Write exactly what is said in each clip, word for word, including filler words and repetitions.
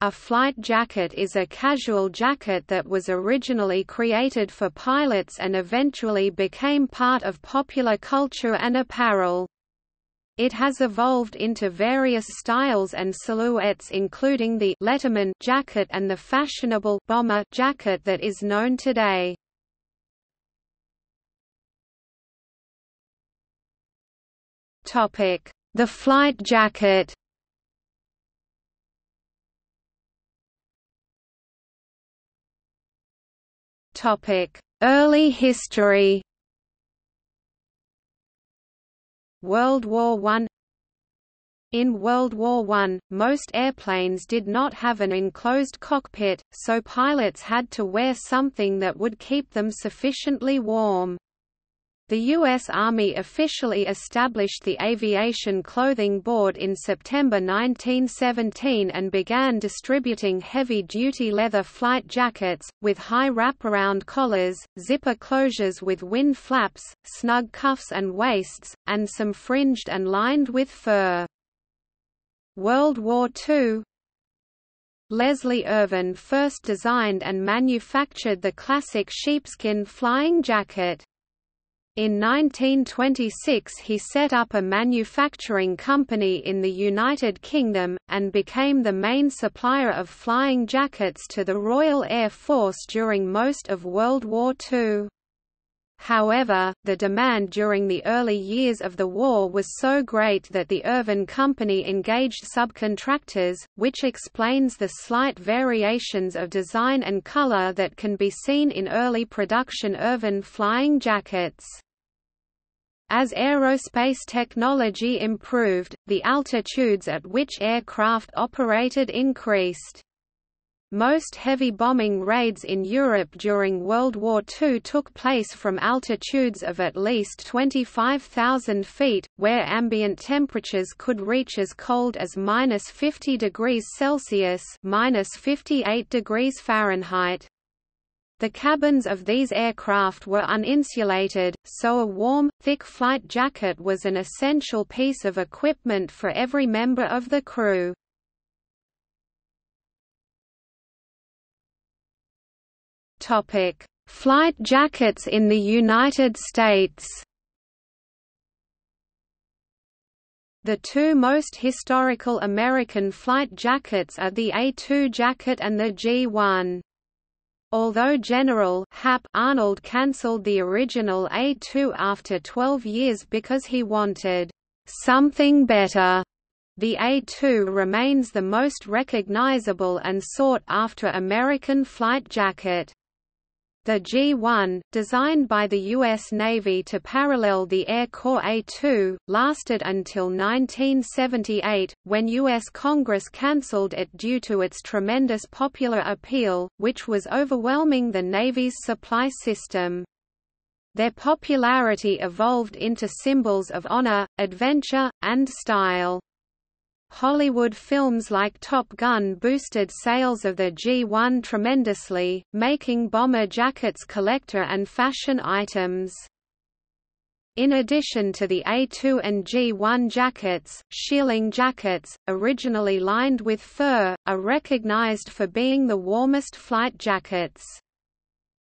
A flight jacket is a casual jacket that was originally created for pilots and eventually became part of popular culture and apparel. It has evolved into various styles and silhouettes, including the Letterman jacket and the fashionable bomber jacket that is known today. Topic: The flight jacket. Topic: Early history. World War One. In World War One, most airplanes did not have an enclosed cockpit, so pilots had to wear something that would keep them sufficiently warm. The U S Army officially established the Aviation Clothing Board in September nineteen seventeen and began distributing heavy-duty leather flight jackets, with high wraparound collars, zipper closures with wind flaps, snug cuffs and waists, and some fringed and lined with fur. World War Two. Leslie Irvin first designed and manufactured the classic sheepskin flying jacket. In nineteen twenty-six he set up a manufacturing company in the United Kingdom, and became the main supplier of flying jackets to the Royal Air Force during most of World War Two. However, the demand during the early years of the war was so great that the Irvin Company engaged subcontractors, which explains the slight variations of design and color that can be seen in early production Irvin flying jackets. As aerospace technology improved, the altitudes at which aircraft operated increased. Most heavy bombing raids in Europe during World War Two took place from altitudes of at least twenty-five thousand feet, where ambient temperatures could reach as cold as minus fifty degrees Celsius, minus fifty-eight degrees Fahrenheit. The cabins of these aircraft were uninsulated, so a warm, thick flight jacket was an essential piece of equipment for every member of the crew. Topic: Flight jackets in the United States. The two most historical American flight jackets are the A two jacket and the G one. Although General Hap Arnold cancelled the original A two after twelve years because he wanted something better, the A two remains the most recognizable and sought-after American flight jacket. The G one, designed by the U S Navy to parallel the Air Corps A two, lasted until nineteen seventy-eight, when U S Congress cancelled it due to its tremendous popular appeal, which was overwhelming the Navy's supply system. Their popularity evolved into symbols of honor, adventure, and style. Hollywood films like Top Gun boosted sales of the G one tremendously, making bomber jackets collector and fashion items. In addition to the A two and G one jackets, shearling jackets, originally lined with fur, are recognized for being the warmest flight jackets.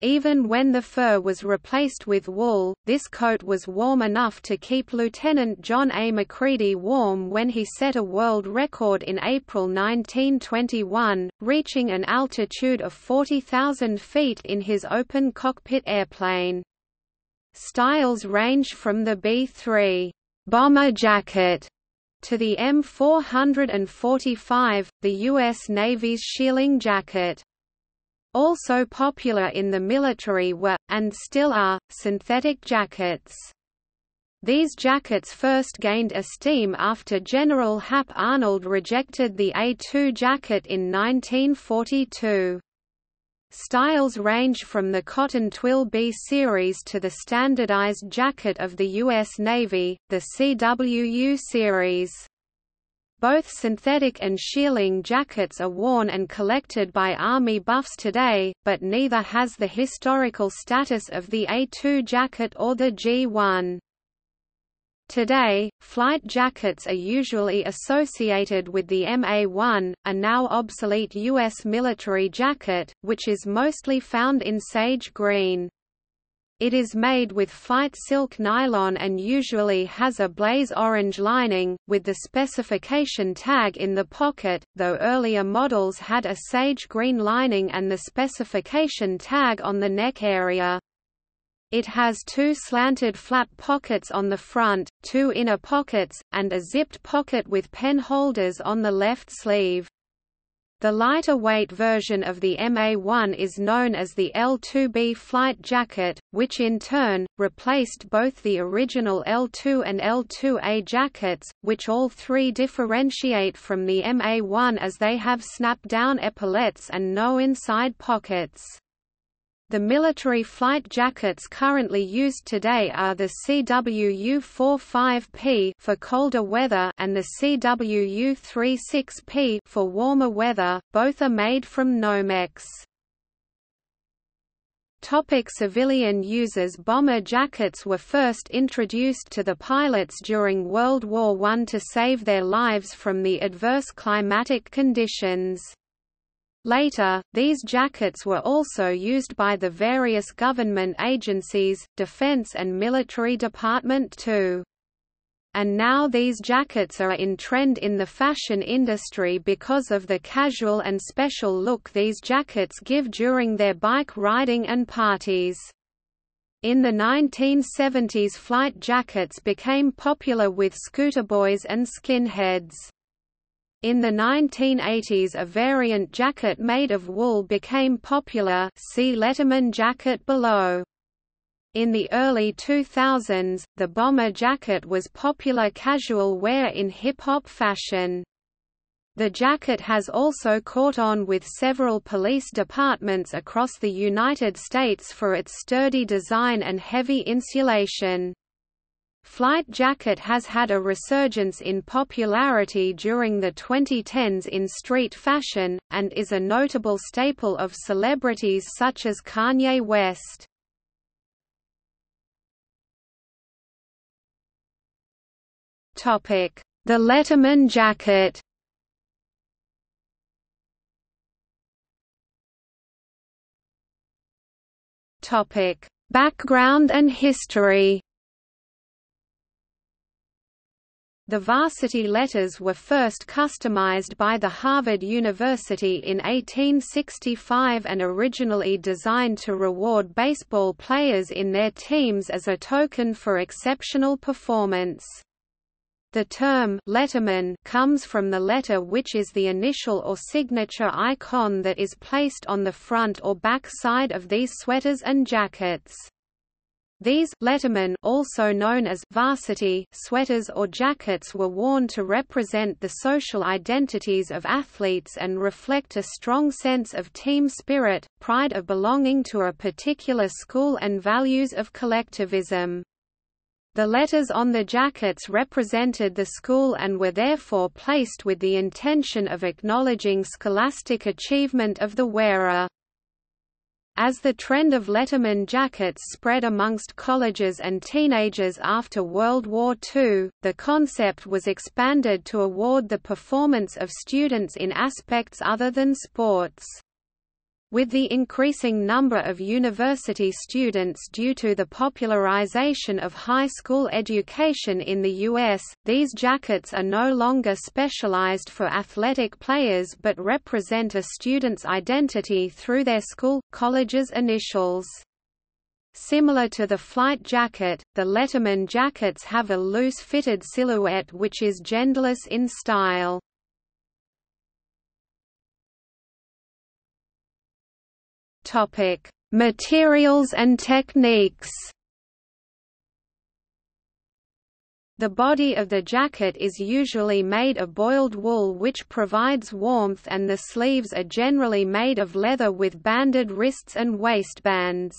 Even when the fur was replaced with wool, this coat was warm enough to keep Lieutenant John A. McCready warm when he set a world record in April nineteen twenty-one, reaching an altitude of forty thousand feet in his open cockpit airplane. Styles range from the B three bomber jacket to the M four forty-five, the U S Navy's shearling jacket. Also popular in the military were, and still are, synthetic jackets. These jackets first gained esteem after General Hap Arnold rejected the A two jacket in nineteen forty-two. Styles range from the cotton twill B series to the standardized jacket of the U S Navy, the C W U series. Both synthetic and shearling jackets are worn and collected by Army buffs today, but neither has the historical status of the A two jacket or the G one. Today, flight jackets are usually associated with the M A one, a now obsolete U S military jacket, which is mostly found in sage green. It is made with flight silk nylon and usually has a blaze orange lining, with the specification tag in the pocket, though earlier models had a sage green lining and the specification tag on the neck area. It has two slanted flap pockets on the front, two inner pockets, and a zipped pocket with pen holders on the left sleeve. The lighter weight version of the M A one is known as the L two B flight jacket, which in turn, replaced both the original L two and L two A jackets, which all three differentiate from the M A one as they have snap-down epaulettes and no inside pockets. The military flight jackets currently used today are the C W U forty-five P for colder weather and the C W U thirty-six P for warmer weather. Both are made from Nomex. Topic: civilian uses. Bomber jackets were first introduced to the pilots during World War One to save their lives from the adverse climatic conditions. Later, these jackets were also used by the various government agencies, defense and military department too. And now these jackets are in trend in the fashion industry because of the casual and special look these jackets give during their bike riding and parties. In the nineteen seventies, flight jackets became popular with scooter boys and skinheads. In the nineteen eighties, a variant jacket made of wool became popular, see Letterman jacket below. In the early two thousands, the bomber jacket was popular casual wear in hip-hop fashion. The jacket has also caught on with several police departments across the United States for its sturdy design and heavy insulation. Flight jacket has had a resurgence in popularity during the twenty tens in street fashion, and is a notable staple of celebrities such as Kanye West. The Letterman jacket. Background and history. The varsity letters were first customized by the Harvard University in eighteen sixty-five and originally designed to reward baseball players in their teams as a token for exceptional performance. The term «letterman» comes from the letter which is the initial or signature icon that is placed on the front or back side of these sweaters and jackets. These lettermen, also known as varsity sweaters or jackets, were worn to represent the social identities of athletes and reflect a strong sense of team spirit, pride of belonging to a particular school and values of collectivism. The letters on the jackets represented the school and were therefore placed with the intention of acknowledging scholastic achievement of the wearer. As the trend of Letterman jackets spread amongst colleges and teenagers after World War Two, the concept was expanded to award the performance of students in aspects other than sports. With the increasing number of university students due to the popularization of high school education in the U S, these jackets are no longer specialized for athletic players but represent a student's identity through their school, college's initials. Similar to the flight jacket, the Letterman jackets have a loose-fitted silhouette which is genderless in style. Topic: materials and techniques. The body of the jacket is usually made of boiled wool which provides warmth, and the sleeves are generally made of leather with banded wrists and waistbands.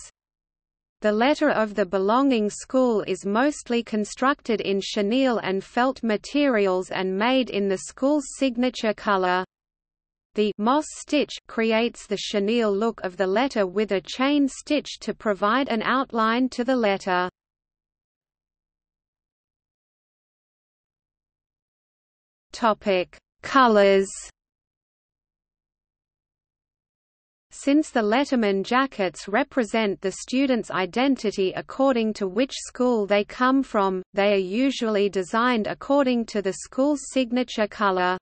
The letter of the belonging school is mostly constructed in chenille and felt materials and made in the school's signature color. The moss stitch creates the chenille look of the letter with a chain stitch to provide an outline to the letter. Topic: Colors. Since the Letterman jackets represent the student's identity according to which school they come from, they are usually designed according to the school's signature color.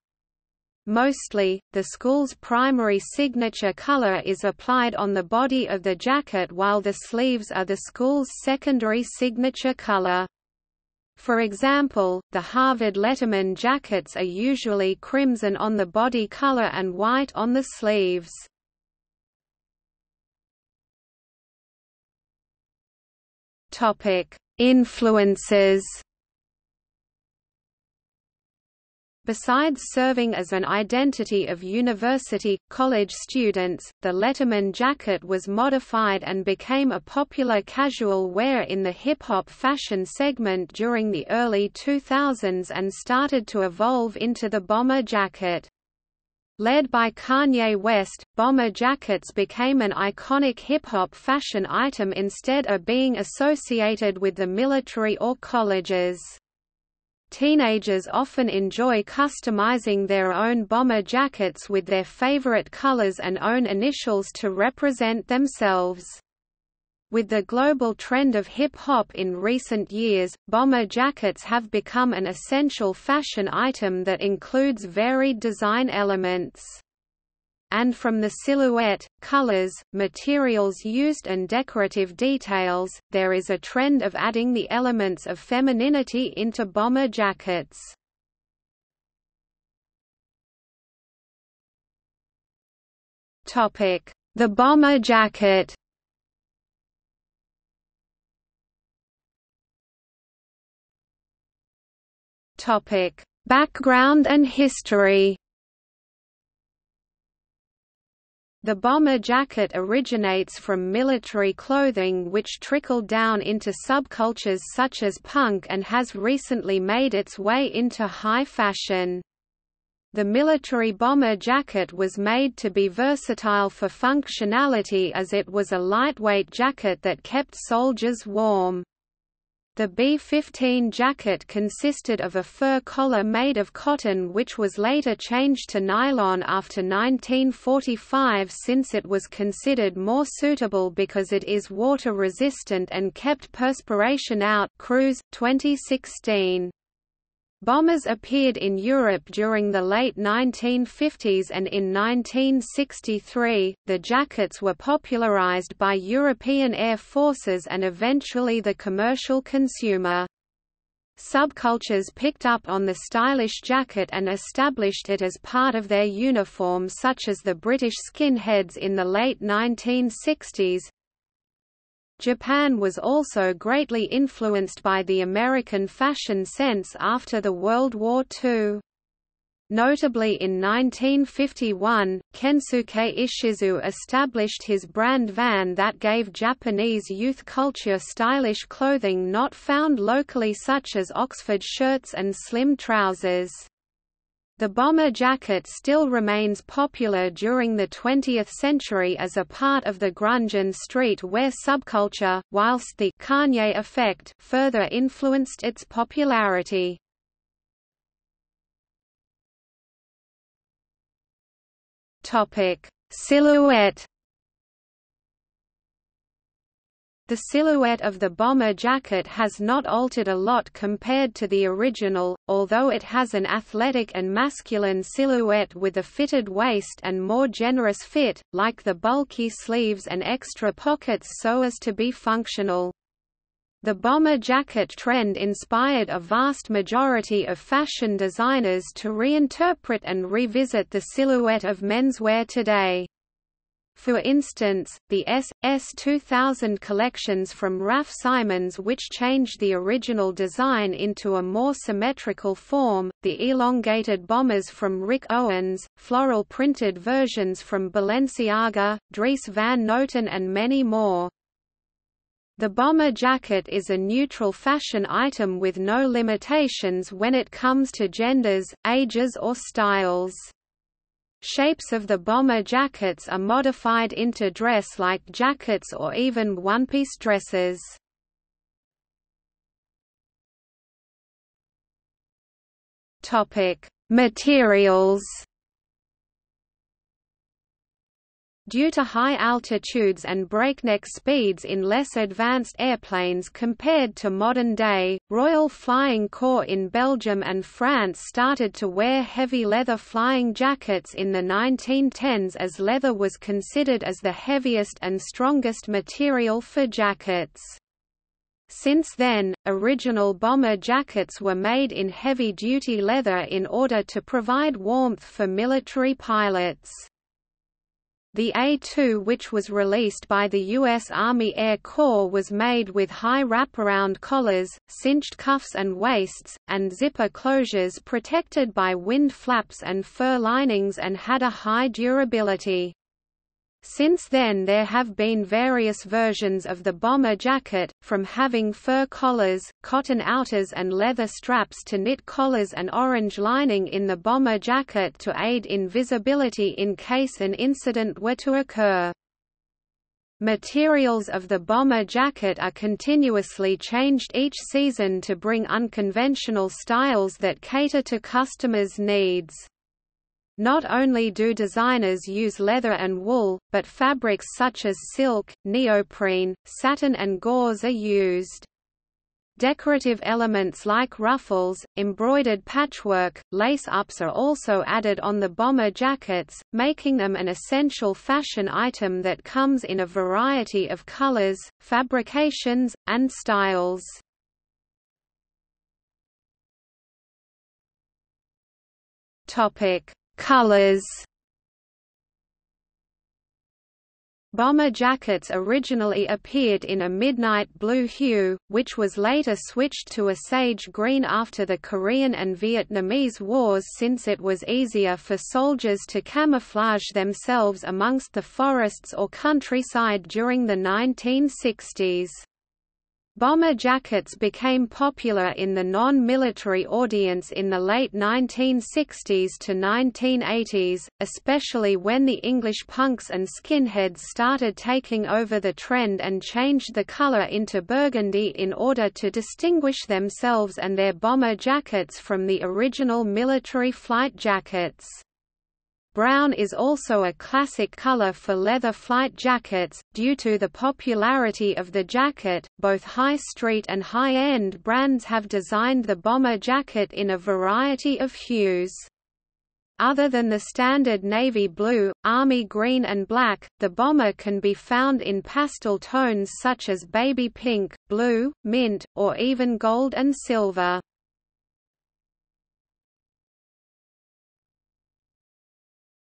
Mostly, the school's primary signature color is applied on the body of the jacket while the sleeves are the school's secondary signature color. For example, the Harvard Letterman jackets are usually crimson on the body color and white on the sleeves. Influences. Besides serving as an identity of university, college students, the Letterman jacket was modified and became a popular casual wear in the hip-hop fashion segment during the early two thousands and started to evolve into the bomber jacket. Led by Kanye West, bomber jackets became an iconic hip-hop fashion item instead of being associated with the military or colleges. Teenagers often enjoy customizing their own bomber jackets with their favorite colors and own initials to represent themselves. With the global trend of hip-hop in recent years, bomber jackets have become an essential fashion item that includes varied design elements. And from the silhouette, colors, materials used and decorative details, there is a trend of adding the elements of femininity into bomber jackets. The bomber jacket. Topic: Background and history. The bomber jacket originates from military clothing which trickled down into subcultures such as punk and has recently made its way into high fashion. The military bomber jacket was made to be versatile for functionality as it was a lightweight jacket that kept soldiers warm. The B fifteen jacket consisted of a fur collar made of cotton which was later changed to nylon after nineteen forty-five since it was considered more suitable because it is water resistant and kept perspiration out. Cruise, twenty sixteen. Bombers appeared in Europe during the late nineteen fifties and in nineteen sixty-three, the jackets were popularized by European air forces and eventually the commercial consumer. Subcultures picked up on the stylish jacket and established it as part of their uniform, such as the British skinheads in the late nineteen sixties. Japan was also greatly influenced by the American fashion sense after the World War Two. Notably in nineteen fifty-one, Kensuke Ishizu established his brand Van that gave Japanese youth culture stylish clothing not found locally, such as Oxford shirts and slim trousers. The bomber jacket still remains popular during the twentieth century as a part of the grunge and streetwear subculture, whilst the Kanye effect further influenced its popularity. Topic: Silhouette. The silhouette of the bomber jacket has not altered a lot compared to the original, although it has an athletic and masculine silhouette with a fitted waist and more generous fit, like the bulky sleeves and extra pockets so as to be functional. The bomber jacket trend inspired a vast majority of fashion designers to reinterpret and revisit the silhouette of menswear today. For instance, the S S two thousand collections from Raf Simons, which changed the original design into a more symmetrical form, the elongated bombers from Rick Owens, floral printed versions from Balenciaga, Dries Van Noten and many more. The bomber jacket is a neutral fashion item with no limitations when it comes to genders, ages or styles. Shapes of the bomber jackets are modified into dress-like jackets or even one-piece dresses. Topic: Materials. Due to high altitudes and breakneck speeds in less advanced airplanes compared to modern day, Royal Flying Corps in Belgium and France started to wear heavy leather flying jackets in the nineteen tens, as leather was considered as the heaviest and strongest material for jackets. Since then, original bomber jackets were made in heavy-duty leather in order to provide warmth for military pilots. The A two, which was released by the U S Army Air Corps, was made with high wraparound collars, cinched cuffs and waists, and zipper closures protected by wind flaps and fur linings, and had a high durability. Since then there have been various versions of the bomber jacket, from having fur collars, cotton outers and leather straps to knit collars and orange lining in the bomber jacket to aid in visibility in case an incident were to occur. Materials of the bomber jacket are continuously changed each season to bring unconventional styles that cater to customers' needs. Not only do designers use leather and wool, but fabrics such as silk, neoprene, satin and gauze are used. Decorative elements like ruffles, embroidered patchwork, lace-ups are also added on the bomber jackets, making them an essential fashion item that comes in a variety of colors, fabrications, and styles. Colors. Bomber jackets originally appeared in a midnight blue hue, which was later switched to a sage green after the Korean and Vietnamese wars, since it was easier for soldiers to camouflage themselves amongst the forests or countryside during the nineteen sixties. Bomber jackets became popular in the non-military audience in the late nineteen sixties to nineteen eighties, especially when the English punks and skinheads started taking over the trend and changed the color into burgundy in order to distinguish themselves and their bomber jackets from the original military flight jackets. Brown is also a classic color for leather flight jackets. Due to the popularity of the jacket, both high street and high-end brands have designed the bomber jacket in a variety of hues. Other than the standard navy blue, army green and black, the bomber can be found in pastel tones such as baby pink, blue, mint, or even gold and silver.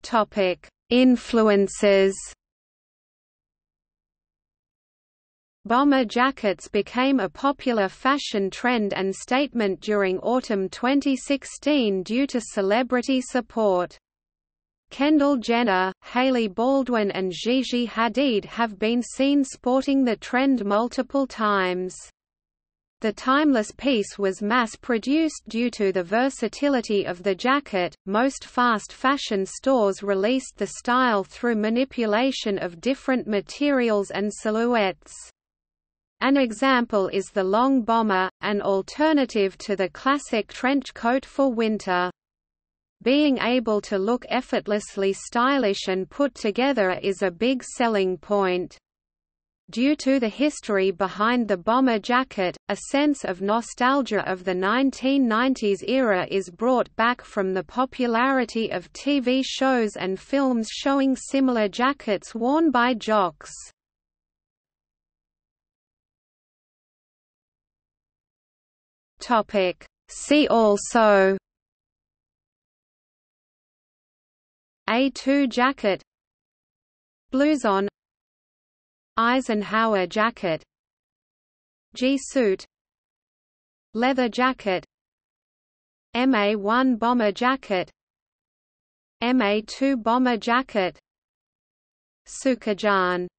Topic: Influences. Bomber jackets became a popular fashion trend and statement during autumn twenty sixteen due to celebrity support. Kendall Jenner, Hailey Baldwin and Gigi Hadid have been seen sporting the trend multiple times. The timeless piece was mass-produced due to the versatility of the jacket. Most fast fashion stores released the style through manipulation of different materials and silhouettes. An example is the long bomber, an alternative to the classic trench coat for winter. Being able to look effortlessly stylish and put together is a big selling point. Due to the history behind the bomber jacket, a sense of nostalgia of the nineteen nineties era is brought back from the popularity of T V shows and films showing similar jackets worn by jocks. See also: A two jacket, blouson, Eisenhower jacket, G-suit, leather jacket, M A one bomber jacket, M A two bomber jacket, Sukhijan.